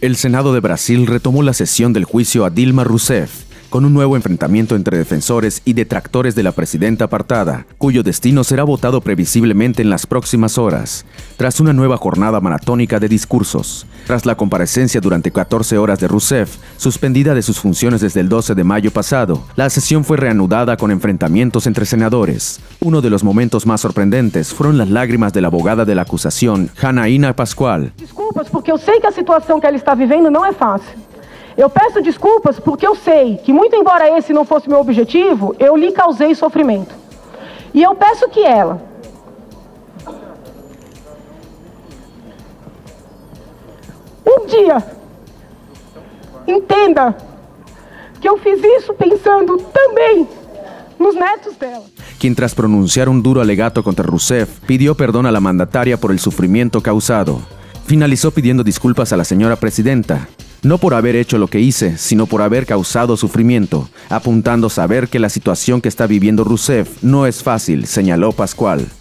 El Senado de Brasil retomó la sesión del juicio a Dilma Rousseff, con un nuevo enfrentamiento entre defensores y detractores de la presidenta apartada, cuyo destino será votado previsiblemente en las próximas horas, tras una nueva jornada maratónica de discursos. Tras la comparecencia durante 14 horas de Rousseff, suspendida de sus funciones desde el 12 de mayo pasado, la sesión fue reanudada con enfrentamientos entre senadores. Uno de los momentos más sorprendentes fueron las lágrimas de la abogada de la acusación, Janaína Paschoal. Disculpas, porque yo sé que la situación que ella está viviendo no es fácil. Eu peço desculpas porque eu sei que, muito embora esse não fosse meu objetivo, eu lhe causei sofrimento. E eu peço que ela... dia entenda que eu fiz isso pensando também nos netos dela. Quien tras pronunciar un duro alegato contra Rousseff pidió perdón a la mandataria por el sufrimiento causado. Finalizó pidiendo disculpas a la señora presidenta. No por haber hecho lo que hice, sino por haber causado sufrimiento, apuntando a saber que la situación que está viviendo Rousseff no es fácil, señaló Paschoal.